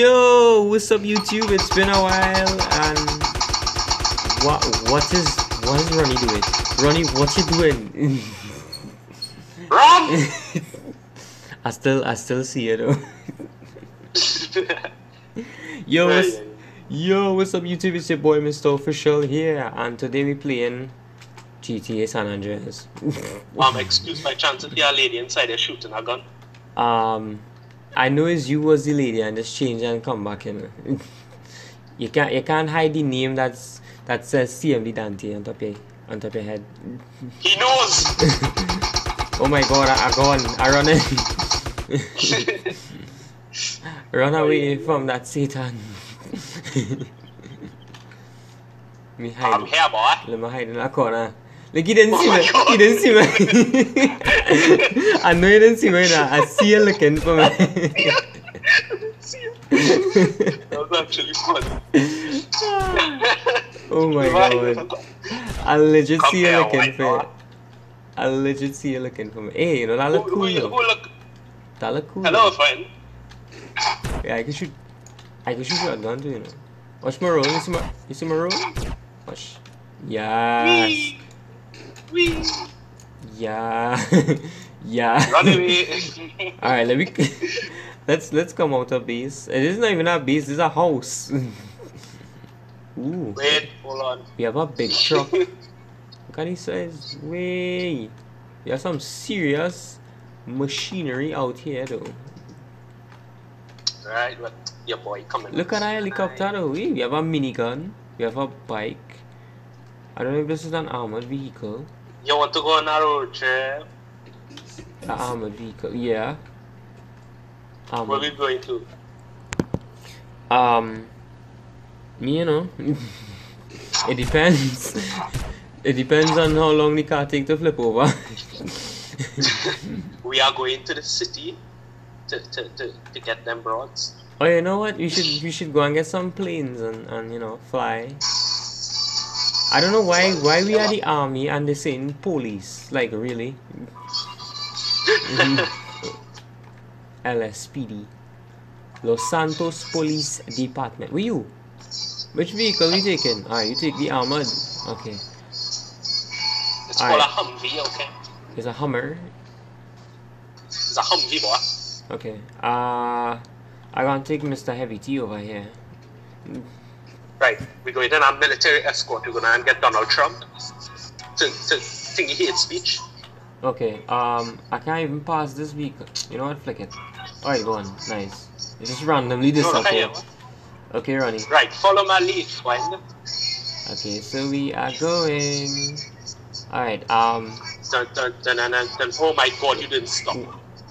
Yo, what's up YouTube? It's been a while and what is Ronnie doing? Ronnie, what you doing? Run! I still see it though. Yo, what's up YouTube? It's your boy Mr. Official here, and today we playing GTA San Andreas. Excuse my chance if you're a lady inside there shooting a gun. I know it's you was the lady and just change and come back in. you can't hide the name that says CMV Dante on top of your head. He knows. Oh my god, I run Run away from that Satan. Me hide. I'm here, boy. Let me hide in that corner. Like he didn't see me. I know he didn't see me now. I see you looking for me. That was actually funny. Oh my god. I legit see you looking for me. Hey, you know that look cool. That look cool. Hello, friend. Yeah, I can shoot you a gun too, you know. Watch my roll. You see my roll? Watch. Yes. Wee. Wee. Yeah. Yeah. Run away. Alright, let's come out of base. It is not even a base, this is a house. Ooh. Wait, hold on. We have a big truck. Look at this size. Way. We have some serious machinery out here though. Alright, but your boy coming. Look at our helicopter though. We have a minigun. We have a bike. I don't know if this is an armored vehicle. You want to go on a road trip? An armored vehicle, yeah. Where we going to? You know, it depends. It depends on how long the car takes to flip over. We are going to the city to get them broads. Oh, you know what? We should go and get some planes and you know, fly. I don't know why we are the army and they saying police, like really. LSPD, Los Santos Police Department. Where you? Which vehicle you taking? Ah, you take the armored. Okay. It's called a Humvee, okay. It's a Hummer. It's a Humvee, boy. Okay. I gonna take Mr. Heavy T over here. Right, we're going in our military escort. We're gonna get Donald Trump to think he hates speech. Okay, I can't even pass this vehicle. You know what? Flick it. Alright, go on. Nice. You just randomly disappeared. Okay, Ronnie. Right, follow my lead, friend. Okay, so we are going. Alright, Oh my god, you didn't stop.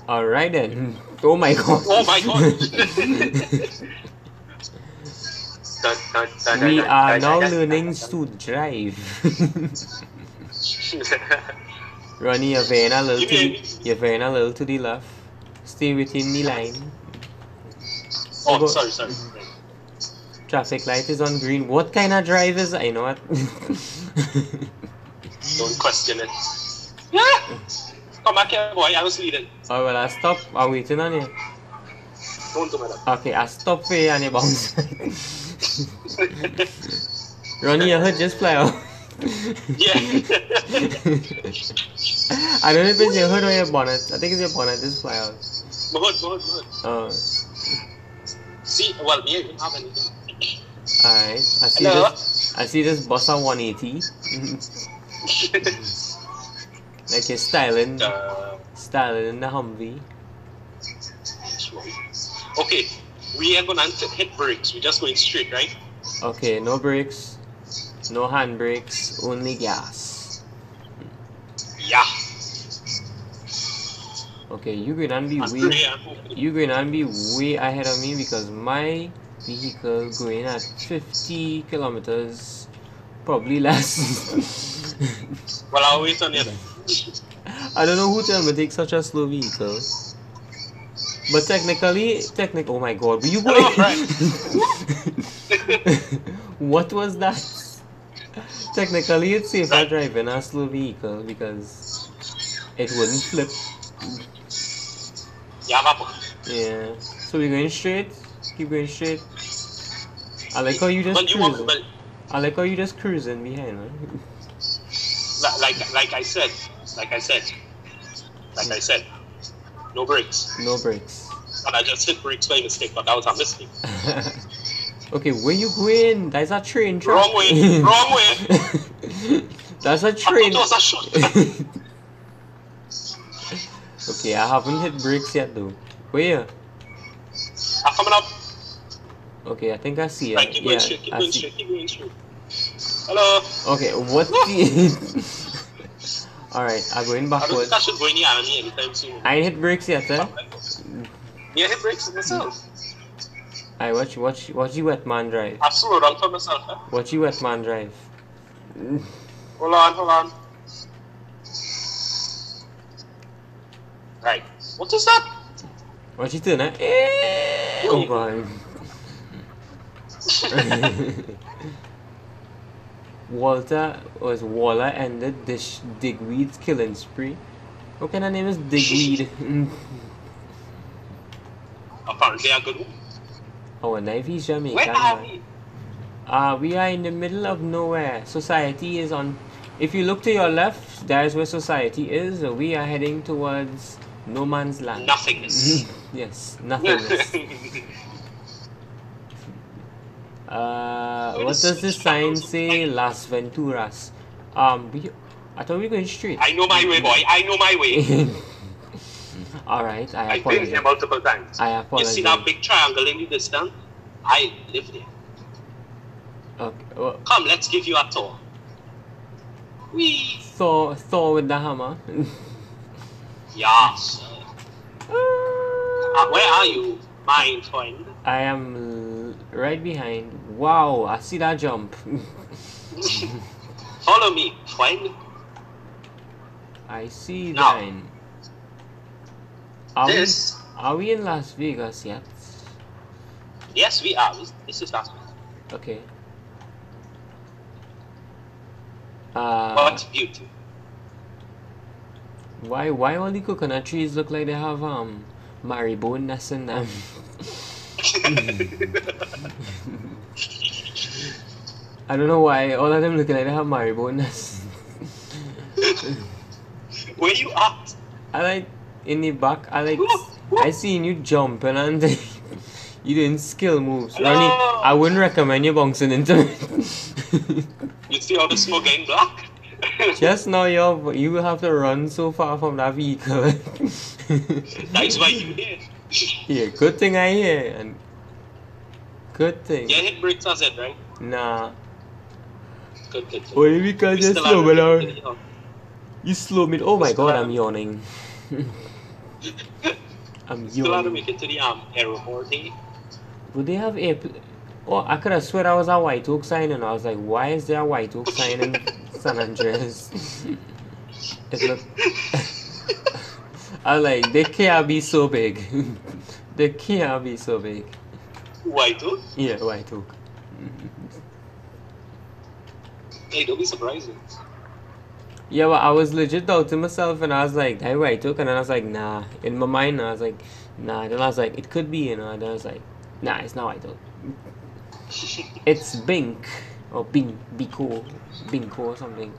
Alright then. Oh my god. Oh my god. We are now learning to drive. Ronnie, you're veering a little to the left. Stay within the line. Oh, sorry. Traffic light is on green. What kind of drive is? I know what. Don't question it. Yeah. Come back here, boy. I was leading. Oh well, I stopped. I'm waiting on you. Don't do that. Okay, I stopped here and you bounce. Ronnie, your hood just fly out. Yeah. I don't know if it's your hood or your bonnet. I think it's your bonnet. Just fly out. My hood. Oh. See, well, me, I don't have anything. Alright, I see this bus on 180. Like you're styling in the Humvee. Okay. We are gonna hit brakes, we're just going straight, right? Okay, no brakes, no handbrakes, only gas. Yeah. Okay, you're gonna be way ahead of me because my vehicle going at 50 kilometers, probably less. Well, I'll wait on it. I don't know who tell me to take such a slow vehicle. But technically, oh my god, were you going? What was that? Technically, it's safer driving a slow vehicle because it wouldn't flip. Yeah, so we're going straight. keep going straight. I like how you just cruising. I like how you just cruising behind, man. Like I said, no brakes. No brakes. And I just hit brakes by mistake, but that was a mistake. Okay, where you going? That's a train track. Wrong way. Wrong way. That's a train. I thought that was a shot. Okay, I haven't hit brakes yet though. Where? I'm coming up. Okay, I think I see it. Right, keep going straight, keep going straight, keep going straight. Hello. Okay, what the... Alright, I'm going backwards. I don't think I should go in the enemy anytime soon. I ain't hit brakes yet, eh? Yeah, hit brakes myself. Alright, watch you wet man drive. I've slowed down for myself, eh? Watch you wet man drive. Hold on, hold on. Right. What is that? What you doing, eh? Hey. Oh god. Walter was Waller ended this Digweed's killing spree. What kind of name is Digweed? Apparently a good one. Oh, a knife is Jamaican. Where are we? We are in the middle of nowhere. Society is on. If you look to your left, that is where society is. We are heading towards no man's land. Nothingness. Yes, nothingness. What does this sign say? Las Venturas. I thought we were going straight. I know my way, boy. I know my way. Alright, I apologize. I've been here multiple times. I apologize. You see that big triangle in the distance? I live there. Okay. Well, come, let's give you a tour. Wee. Thor with the hammer. Yes. Where are you, my friend? I am right behind. Wow, I see that jump. Follow me, friend. I see that. Are we in Las Vegas yet? Yes, we are. This is Las Vegas. Okay. What beauty. Why all the coconut trees look like they have maribou nests in them? I don't know why all of them look like they have maribou nests. Where you at? I like in the back. I like I seen you jumping and you doing skill moves. Hello. Ronnie, I wouldn't recommend you bouncing into it. You see all the smoke getting black? Just now you have to run so far from that vehicle. That's why you here. Yeah, good thing I hear. And good thing. Yeah, hit brakes as it, right? Nah. Good. Only because you're slow down. You slow me. Oh my god, I'm yawning. I'm yawning. Still have to make it to the aeroport. Would they have airplane? Oh, I could have swear I was a White Oak sign and I was like, why is there a White Oak sign in San Andreas? I was like, they can't be so big. They can't be so big. White Oak? Yeah, White Oak. Hey, don't be surprising. Yeah, but I was legit doubting myself and I was like, that White Oak? And then I was like, nah. In my mind, I was like, nah. Then I was like, it could be, you know. And then I was like, nah, it's not White Oak. It's Bink or Binko or something.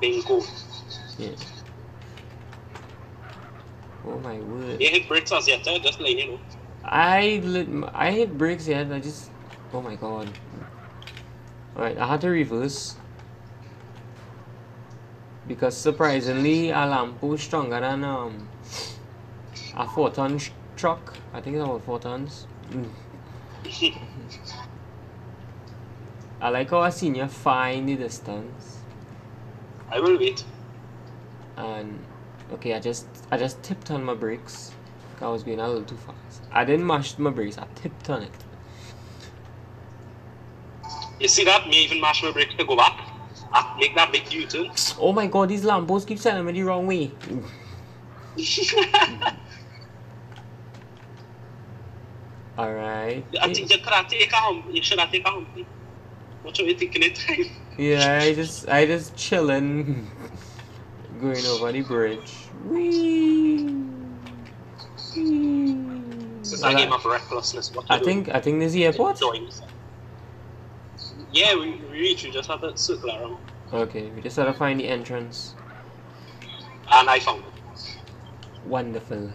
Binko. Yeah. Oh my word. You hit brakes as yet, just like you know. I hit brakes yet. I just. Oh my god. All right, I had to reverse because surprisingly, a Lampo is stronger than a 4-ton truck. I think it's about 4 tons. Mm. I like how I seen you far in the distance. I will wait. And okay, I just tipped on my brakes. I was going a little too fast. I didn't mash my brakes. I tipped on it. You see that? Me even mash my brakes to go back. I make that big U-turn. Oh my god! These lampposts keep sending me the wrong way. All right. I think you should have taken a home. What are you thinking at time? Yeah, I just chilling, going over the bridge. Wee. Wee. So I came off recklessness. What I think there's the airport. Yeah, we literally just had that circle around. Okay, we just had to find the entrance. And I found it. Wonderful.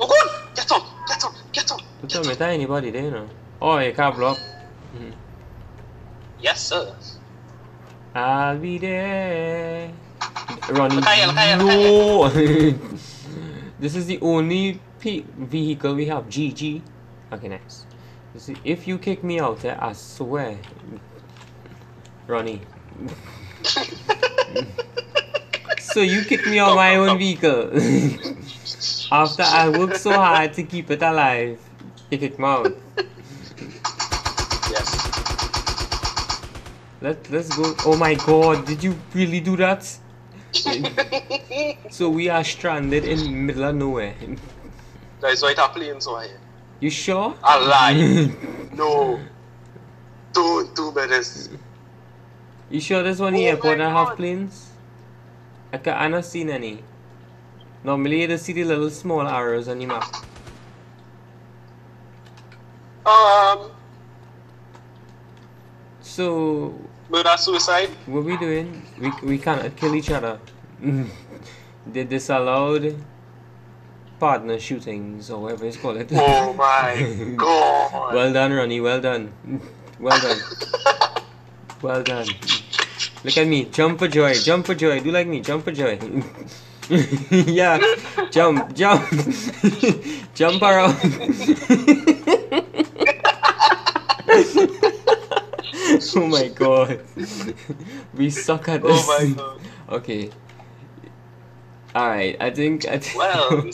Oh God! Get up! Get up! Get up! Don't tell me anybody there, you know. Oh, you can't block. Mm-hmm. Yes, sir. I'll be there. Ronnie, no! This is the only vehicle we have. GG. Okay, next. Nice. If you kick me out there, I swear. Ronnie. So you kicked me out my own vehicle. After I worked so hard to keep it alive, you kicked me out. Yes. Let's go. Oh my God! Did you really do that? So we are stranded in the middle of nowhere. That is why I'm playing so high. You sure? I lied. No. Don't do this. You sure there's one airport that have planes? I not seen any. Normally you just see the little small arrows on the map. So murder suicide? What we doing? We cannot kill each other. They disallowed partner shootings or whatever it's called. Oh my God! Well done, Ronnie. Well done. Well done. Well done. Look at me. Jump for joy. Jump for joy. Do like me. Jump for joy. Yeah. Jump. Jump. Jump around. Oh my God. We suck at this. Oh my God. Okay. Alright, I think well,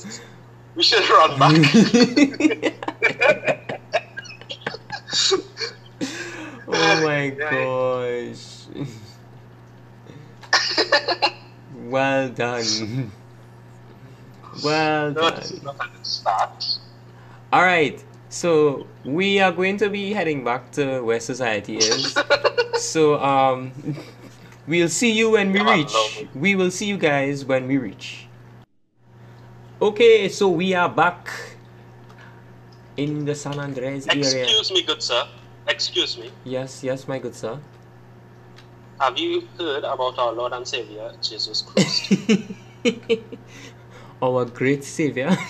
we should run back. Oh my gosh. Well done. Well done. Alright, so we are going to be heading back to where society is. So we'll see you when we reach. We will see you guys when we reach. Okay, so we are back in the San Andreas area. Excuse me, good sir. Excuse me. Yes, yes, my good sir. Have you heard about our Lord and Savior, Jesus Christ? Our great Savior. So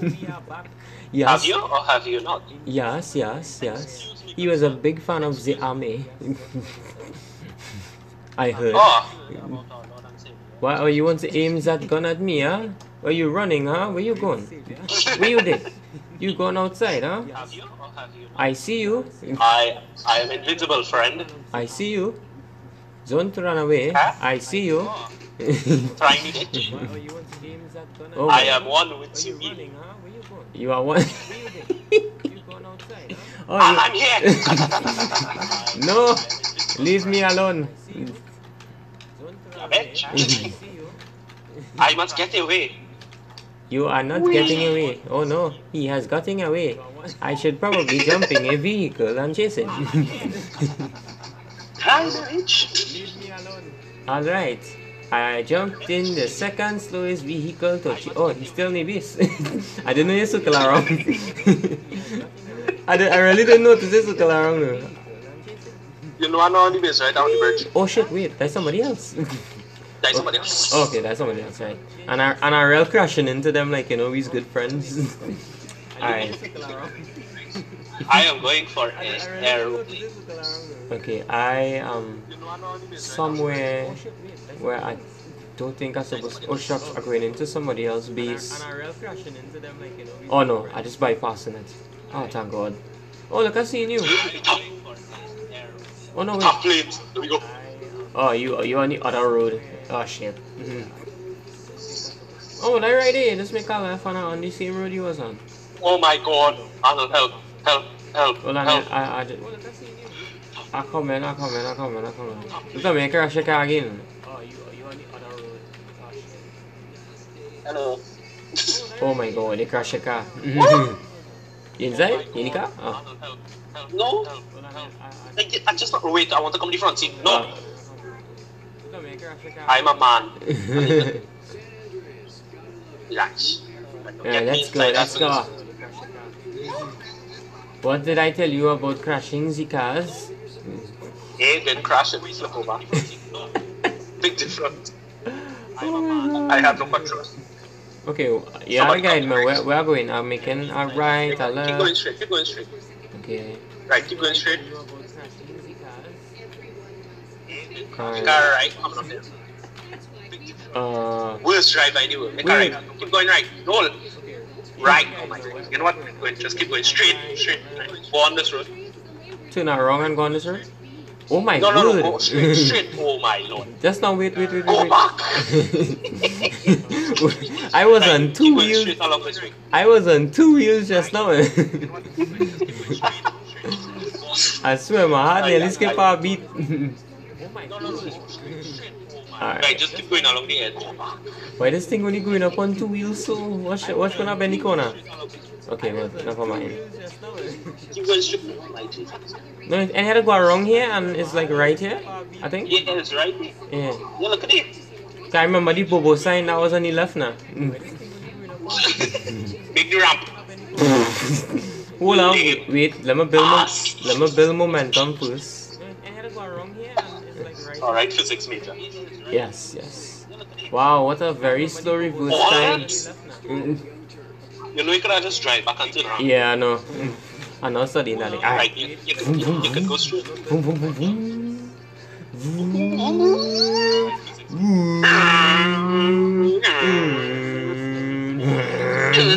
we are back. Yes. Have you or have you not? Yes, yes, yes. Me, he was a big fan of the army. I heard. Oh. Why are you want to aim that gun at me, huh? Are you running, huh? Where you going? Where you did? You going outside, huh? Have you or have you not? I see you. I am invisible, friend. I see you. Don't run away. Huh? I see you. Trying to get you. Oh. I am one with you. Running, huh? Where you going? You are one. You going outside? Huh? Oh, I'm here. No, leave me alone. I must get away. You are not getting away. Oh no, he has gotten away. I should probably jump in a vehicle and chase him. Alright, I jumped in the second slowest vehicle to oh, he's still in this. I didn't know you circle around. I really didn't notice you circle around though. You know I'm on the base, right? On the bridge. Oh shit, wait, that's somebody else. That's somebody else. Okay, that's somebody else, right. And I real crashing into them like, you know, he's good friends. Alright. I am going for an aeroplane. Okay, I am somewhere where I don't think I'm supposed to. Oh shucks, I'm going into somebody else's base. Oh no, I just bypassing it. Oh thank God. Oh look, I see you. Oh no, wait. There we go. Oh, you're on the other road. Oh shit. Oh, that right there. Just make a left on the same road you was on. Oh my God. Arnold, help. Help. Help. Hold on, help. I come in, I come in. You tell me I crash your car again. Oh, you're on the other road. Oh shit. Hello. Oh my God, they crashed your car. Inside? In the car? Oh. No, I just not. Wait, I want to come to the front seat. No, I'm a man. Yes. Alright, let's go, let's go. What did I tell you about crashing the cars? Hey, then crash it, flip over. Big difference. I have no control. Okay, yeah, I'll guide me. Where are we going? I'm making a right, a left. Keep going straight, keep going straight. Okay. Right, keep going straight. Alright. Right, I'm not there. Worst drive I do. Make a right. Keep going right. Roll. Right. Oh my god. You know what? Just keep going straight. Straight. Go on this road. Turn around and go on this road? Oh my god. No, no, no. Go straight. Straight. Oh my lord. Just now, wait. Go back. I was right. On two wheels. I was on two wheels just now. I swear my heart nearly skipped a beat. Oh my god. No. Alright, right, just keep going along the edge. Why this thing only going up on two wheels? So what's gonna be in the corner? Okay, well, never mind. No, and I had to go around here, and it's like right here, I think. Yeah, it's right here. Yeah. Yeah, look at it. I remember the Bobo sign that was on the left now. Big ramp. Hold on, wait. Let me build momentum first. I had to go around here, and it's like right. Alright, physics major. Yes, yes. Wow, what a very slow reverse time. You know you could have just drive back until now. Yeah, I know. I'm not studying that. Alright, you could go straight.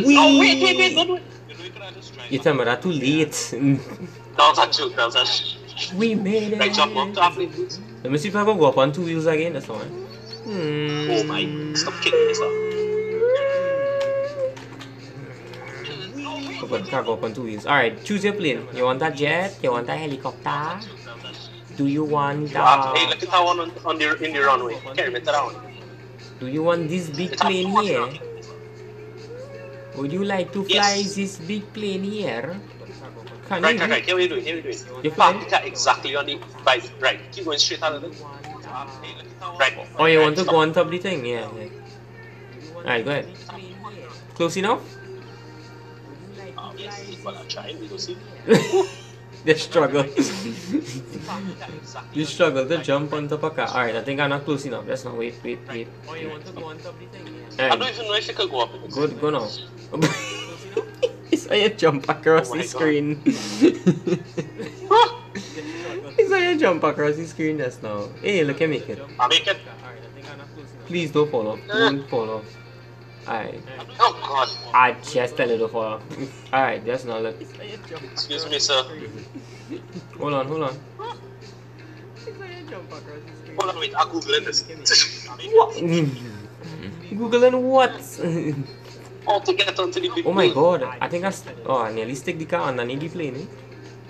No, wait, don't wait. You tell me that too late. That was a joke. We made it. Right, jump up to halfway, please. Let me see if I can go up on two wheels again, that's all right. Oh my, stop kicking this up. Oh god, can't go up on two wheels. Alright, choose your plane. You want that jet? You want that helicopter? Do you want that? Hey, look at that one in the runway. Carry me to that one. Do you want this big plane here? Would you like to fly this big plane here? Right. Here we do it. You flying? Exactly on the right. Keep going straight out of it. Right. Oh, you want to go on top of the thing? Yeah. Alright, go ahead. Close enough? Well, I'm trying. We go see. They struggle. You struggle to jump on top of a car. Alright, I think I'm not close enough. Let's not wait. Oh, you want to go on top of the thing? I don't even know if you can go up. Good, go now. I jump across the screen. I jump across the screen just now. Hey, look, I make it. I make it. Please don't fall off. Don't fall off. Alright. Oh god. I just a little fall off. Alright, just now look. Excuse me, sir. Hold on. Hold on, wait. I'm googling this. What? Googling what? Oh, to get onto the big my god, I think I nearly stick the car underneath the plane, eh?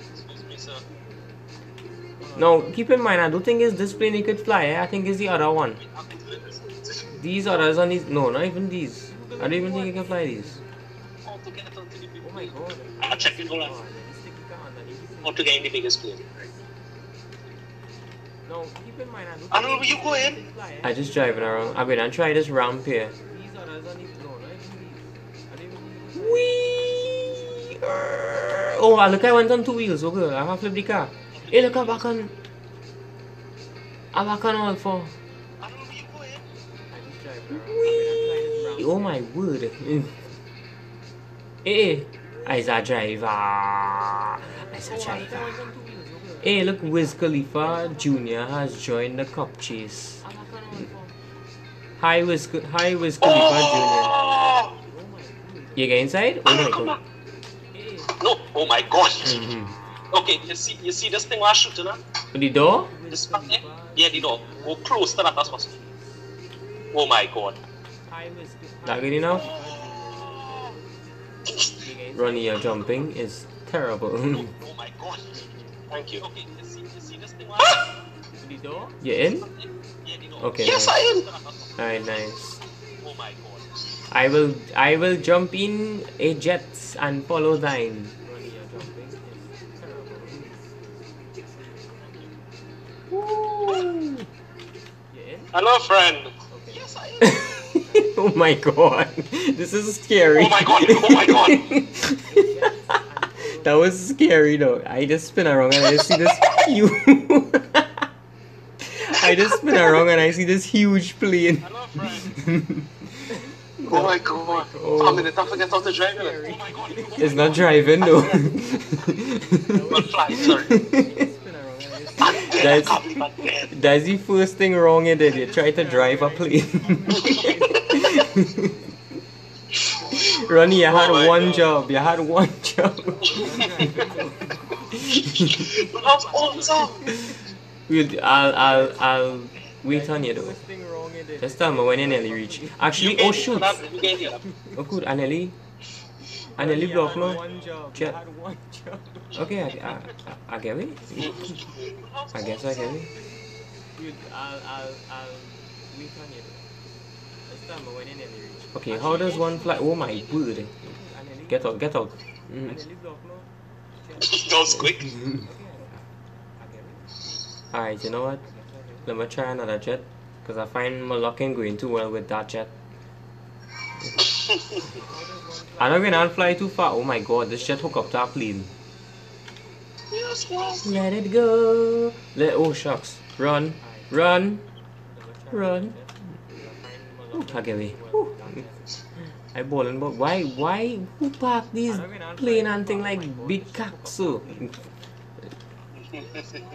Excuse me, sir. Now, keep in mind, I don't think it's this plane you could fly, eh? I think it's the other one. These others on these... No, not even these. I don't even think you can fly these. Oh, to get onto the big... Oh my god. I'll check it all out. How to get in the biggest plane. No, keep in mind, I don't know, you go in. I'm just driving around. I'm gonna try this ramp here. These others on these... Wee! Oh, look, I went on two wheels. Okay, I have flipped the car. Hey, look, I'm back on all four. Wee! Oh my word. Hey, I's a driver. Hey, look, Wiz Khalifa Jr. has joined the cop chase. Hi, Wiz Khalifa Jr. You get inside? Oh my god. No, oh my god. Okay, you see this thing was shooting at? The door? This part there? Yeah, the door. Go close to that as possible. Oh my god. Not good enough? Ronnie, your jumping is terrible. Oh my god. Thank you. Okay, you see this thing was shooting at? The door? You in? Yeah, the door. Okay. Yes, I am. Alright, nice. Oh my god. I will jump in a jet and follow thine. Hello, friend. Okay. Yes, I am. Oh my god. This is scary. Oh my god. Oh my god. That was scary though. I just spin around and I see this huge... I just spin around and I see this huge plane. Hello, friend. Oh my god. Oh. I'm in the top against how to drive. Oh my god. It's not driving though. That's the first thing wrong in it. You try to drive a plane. Ronnie, you had one job. You had one job. That's awesome. I'll wait on you though. Just tell me when you nearly reach. Actually, oh shoot! Oh good, I nearly blocked now. Okay, I get it. I guess I get it. I'll wait on you. Just tell me when you nearly reach. Okay, how does one fly? Oh my word! Get out, get out. That was quick. Alright, you know what? Let me try another jet, because I find my locking going too well with that jet. I know we can't fly too far. Oh my god, this jet hook up to our plane. Let it go. Oh shucks. Run. Run. Run. Ooh, I get away. Ooh. I balling, but why who park these plane and thing like big cocks?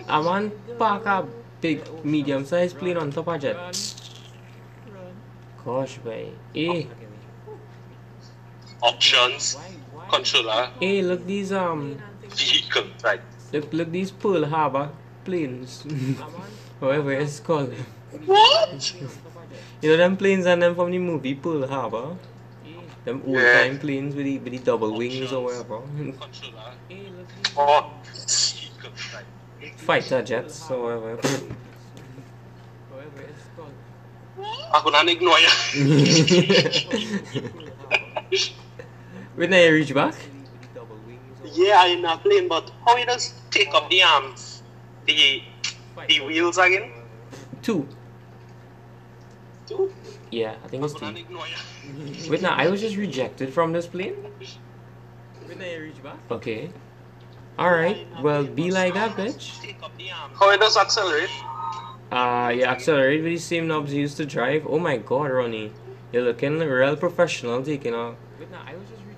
I want to park a big, medium-sized plane on top of jet. Gosh, boy. Eh. Options. Controller. Eh, look these vehicle type. Look these Pearl Harbor planes. Whatever it's called. What? You know them planes and them from the movie Pearl Harbor? Them old-time planes with the double wings or whatever. Controller. Eh, look these. Oh. Fighter jets, so whatever. I couldn't ignore you. When I reach back? Yeah, I'm not playing, but how you just take up the arms? The wheels again? Two. Two? Yeah, I think it's two. Wait now, I was just rejected from this plane? When I reach back? Okay. Alright, well, be like that, bitch. How it does accelerate? You accelerate with the same knobs you used to drive. Oh my god, Ronnie. You're looking real professional taking off.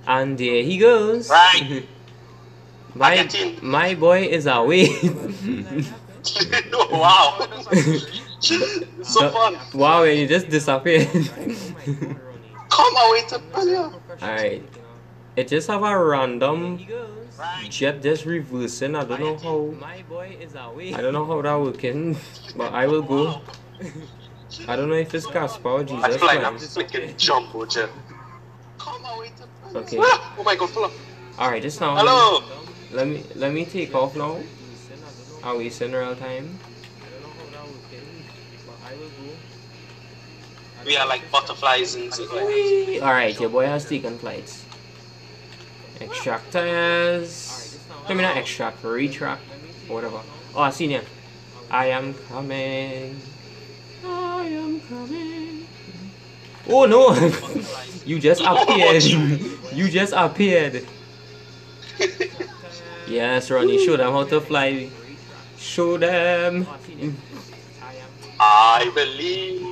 And there he goes. Right. My boy is away. Wow. So fun. Wow, and you just disappeared. Come away to Palia. Alright. It just have a random... jet just reversing. I don't know how. My boy is away. I don't know how that working, but I will go. I don't know if it's Casper or Jesus. I feel like I'm flicking jumbo jet. Okay. Oh my god, pull up. Alright, just now. Hello. Let me take off now. Are we in real time? I don't know how that working, but I will go. We are like butterflies in the air. Alright, your boy has taken flights. Extract tires. I mean, not extract, retract, or whatever. Oh, I seen you. I am coming. I am coming. Oh no! You just appeared. You just appeared. Yes, Ronnie, show them how to fly. Show them. I believe.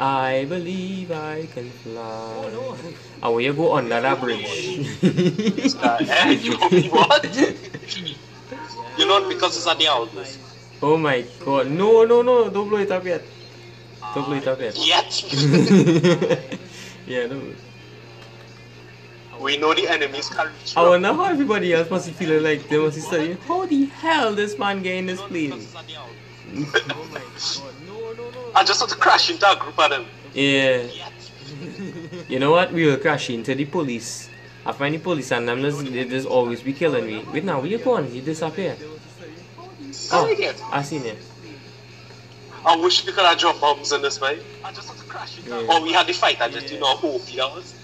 I believe I can fly. Oh, no. I will go under that bridge. What? You know, because it's at the house. Oh my god. No. Don't blow it up yet. Don't blow it up yet. Yet? Yeah, no. We know the enemies can't reach. I wonder how everybody else must feel like they must be studying. How the hell this man getting this plane? Oh my god. I just want to crash into a group of them. Yeah. You know what? We will crash into the police. I find the police and them, there's always be killing me. Wait now, where you going? You disappear. Oh, I seen it. I wish we could have dropped bombs in this way. I just want to crash into them. Oh, we had the fight, I just, you know, OP that was.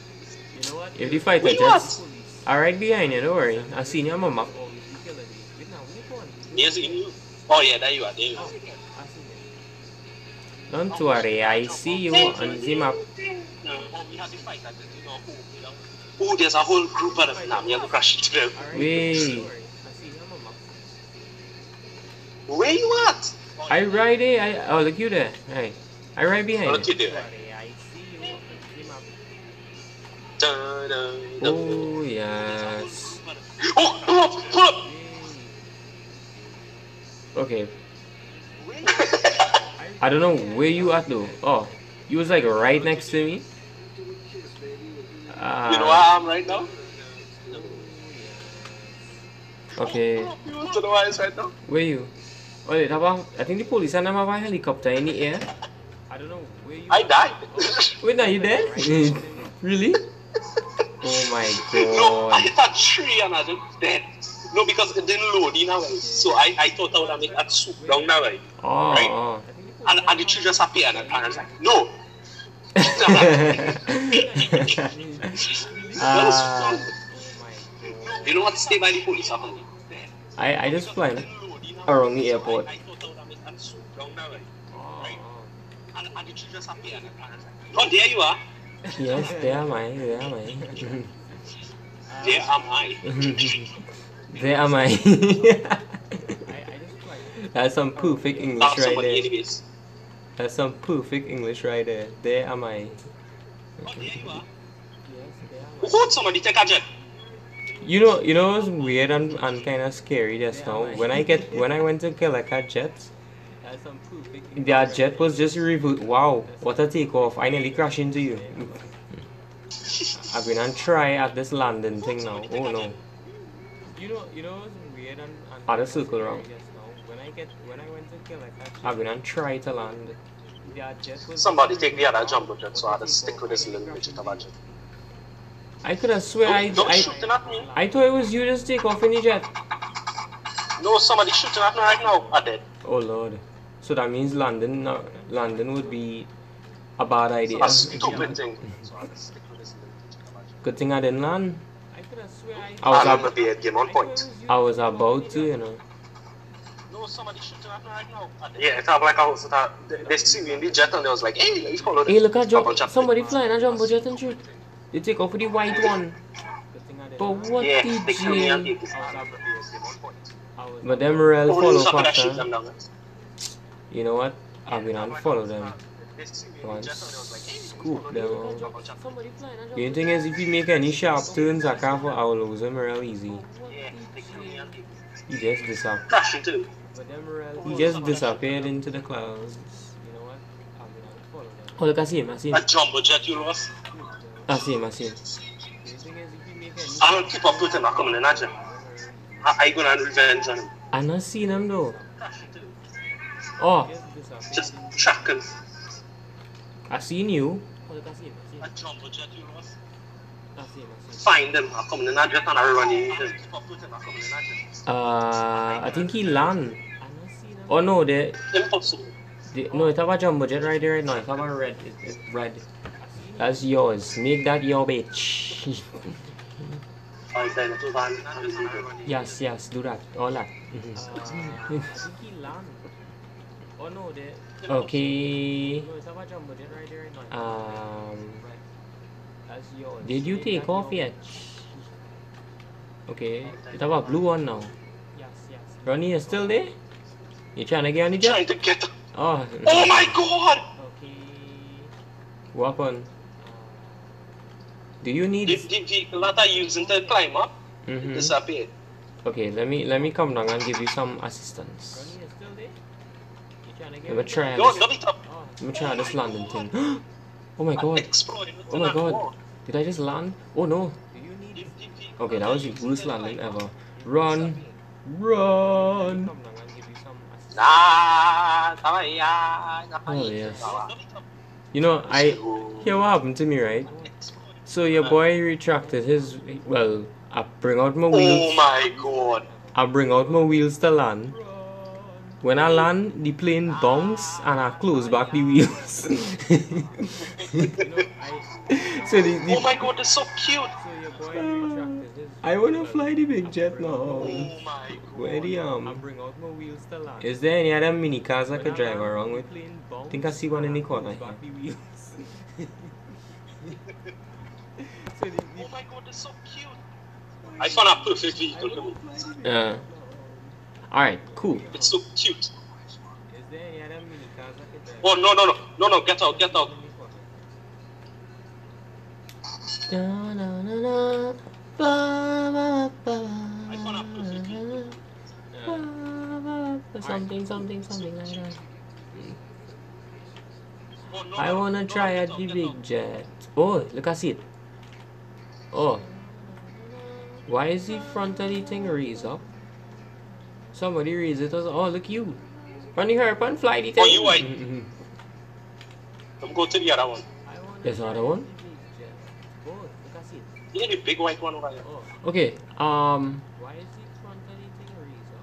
You know what? If the fight, I just... Alright, behind you, don't worry. I seen your mama. Yes, you. Oh yeah, there you are, there you are. Don't worry, I see you on the map. Or we had to fight, I didn't know who, you know. Oh, there's a whole group out of them. You're going to crash into them. Wait. Where you at? I right there. Oh, look you there. Right. I right behind you. There. Oh, yes. Oh, pull up, pull up. Okay. I don't know where you at though. Oh, you was like right next to me. You know where I am right now? Okay. You want to know where I am right now? Where you? Oh, wait, I think the police and them have a helicopter in the air. I don't know where you. I died. Wait, now you dead? Really? Oh my god. No, I hit a tree and I was dead. No, because it didn't load, you know, so I thought I would have made that soup down that way. Oh, right? Oh. And the tree just appeared and I was like, no! That was fun. You know what, stay by the police after me. I just flying around the airport. I thought I would have made that soup down that way. Right? And the tree just appeared and I was like, oh, there you are! Yes, there am I, there am I. There am I. There am I. That's some perfect English right there. That's some perfect English right there. There am I. Oh, there you are. Would somebody take a jet? You know what's weird and kind of scary just now? When I went to collect a jet, that jet was just reverse. Wow, what a takeoff. I nearly crashed into you. I've been on try at this landing thing now. Oh no. You know what's weird and other circle round. I've been on try to land. Somebody take the other jumbo jet so I had to stick with this little bit of a jet. I could have sworn I thought it was you just take off in the jet. No, somebody shooting at me right now. I did. Oh lord. So that means London would be a bad idea. A stupid thing. So I had to stick with this little bit of a jet. Good thing I didn't land. I was about to, you know. No, somebody shooting at me right now. Yeah, it felt like I was at they see me in the jet and they was like, hey, let's follow them. Hey, look at jumbo jet. Somebody flying a jumbo jet and shoot. They take off with the white one. But what the jail? But them real follow faster. You know what? I've been unfollow them. Scoop them out. The thing is, if you make any sharp turns, I can't for I'll lose them real easy. He just disappeared. He just disappeared into the clouds. Oh look, I see him, I see him. That jumbo jet you lost? I see him, I see him. I don't keep up with him, I come in at him. I gonna have revenge on him. I not seen him though. Oh. Just tracking. I seen you. I jumbo jet you lost. Find them. I come in a jet and I run in. I think he land. Oh no, they. Impossible. No, it's about jumbo jet right there right now. It's about red. It's red. That's yours. Make that your bitch. Yes, yes, do that. All that. Oh no, they. Okay. Did you take off yet? Okay. It's about blue one now. Ronnie, you're still there? You trying to get on the jet? Trying to get. Oh. Oh my god! Okay. What happened? Do you need? The ladder using to climb up disappeared. Okay, let me come down and give you some assistance. Let me try this landing thing. Oh my god. Oh my god. Did I just land? Oh no. Okay, that was the worst landing ever. Run. Run. Oh yes. You know, I hear what happened to me, right? So your boy retracted his, well, I bring out my wheels. Oh my god. I bring out my wheels to land. When I land, the plane bounces and I close back the wheels. So the oh my god, that's so cute! I wanna fly the big jet now. Oh my god. Where the is there any other mini cars I could drive around with? I think I see one in the corner. Oh my god, that's so cute. I just want to put his vehicle. Yeah. Alright, cool. It's so cute. Oh, no, no, no. No, no, get out, get out. Something, something, something like that. I wanna try out the big jet. Oh, look, I see it. Oh. Why is the front of the thing raised up? Somebody raised it. Oh, look, you. Run the herp and fly the thing. Oh, you white. Come go to the other one. There's another one? Oh, look, I see it. Yeah, the big white one over there. Okay, why is the front of the thing raised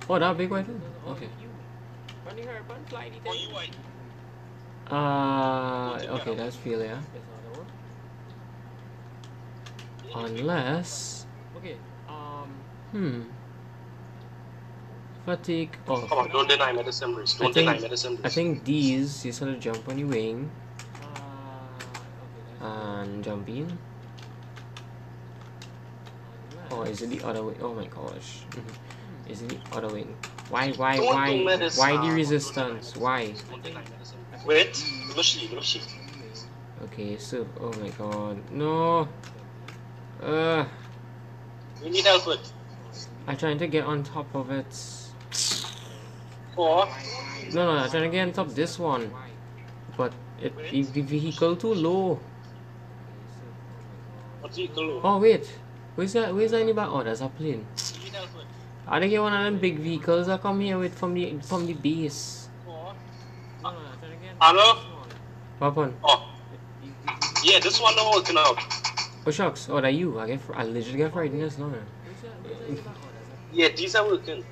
up? Oh, that big white one? Okay. Run the herp and fly the thing. Oh, you white. Okay, that's failure. Unless, okay, fatigue. Oh, come on, don't deny me the assemblies. Don't deny me the assemblies. I think these, you sort of jump on your wing and jump in. Oh, is it the other way? Oh my gosh, is it the other wing? Why the resistance? Why? Wait, okay, so oh my god, no. We need help with. I'm trying to get on top of it. Or no, I'm trying to get on top of this one, but it is the vehicle too low. What vehicle low? Oh wait, where's that? Where's that in the back? Oh, there's a plane. We need help with. I didn't get one of them big vehicles. I come here with from the base. Or no, I'm trying to get. Hello. What happened? Oh. Yeah, this one not working out. Oh shucks, oh that you, I literally get frightened this long. Yeah, these are working.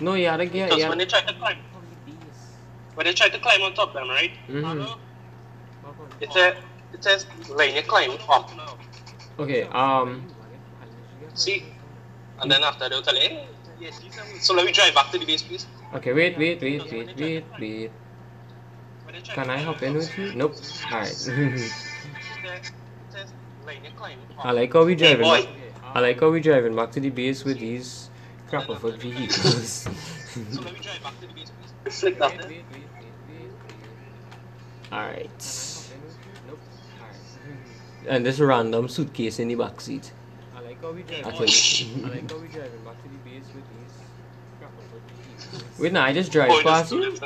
No, yeah, I get, because yeah. When they try to climb on top of them, right? It says line you climb up. Okay, see? And then after they'll tell you, hey, yeah, these are working. So let me drive back to the base, please. Okay, wait. Can I hop in with you? Nope. Alright. I like how we driving. Hey, I like how we driving back to the base with these crapper foot vehicles. So let me drive back to the base, please. Alright. And this random suitcase in the back seat. I like how we driving back to the base with these crapper foot vehicles. Wait, no, I just drive past you.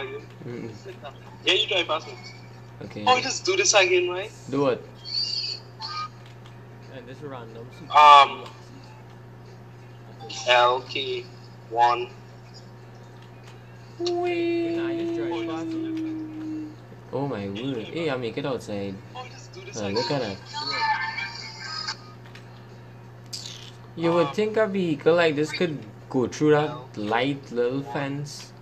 Yeah, you drive past me. Okay. Oh, just do this again, right? Do what? This random. LK1. Wee. Oh my word! Hey, I make it outside. Look at that. You would think a vehicle like this could go through that light little fence.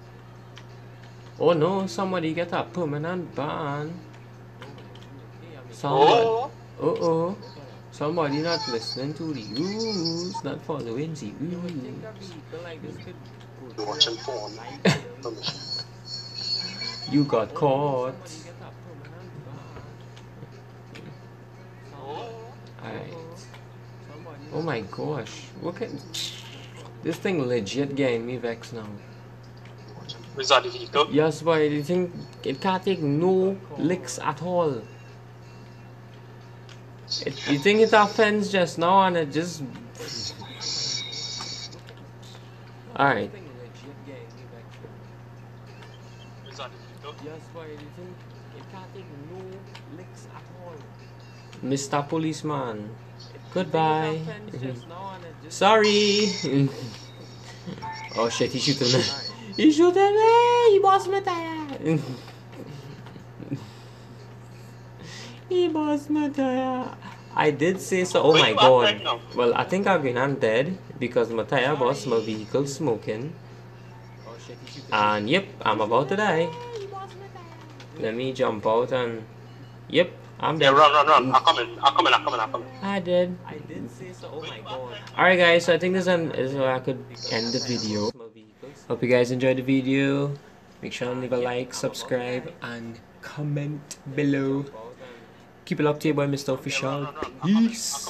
Oh no! Somebody get a permanent ban. Someone. Oh. Somebody not listening to the rules, not following the rules. You got caught. Alright. Oh my gosh. Look at this thing legit getting me vexed now. Is that the vehicle? Yes, boy. The thing, it can't take no licks at all. You think it's a fence just now and it just... Alright. Mr. Policeman. Goodbye. Sorry. Oh shit, he shooting me. He shooting me! He boss me there! I did say so. Oh my god. Well, I think I'm dead because my tire boss, my vehicle smoking. And yep, I'm about to die. Let me jump out and. Yep, I'm dead. Yeah, run. I'm coming. I did say so. Oh my god. Alright, guys, so I think this is where I could end the video. Hope you guys enjoyed the video. Make sure to leave a like, subscribe, and comment below. Keep it up to your boy, Mr. Official. Peace.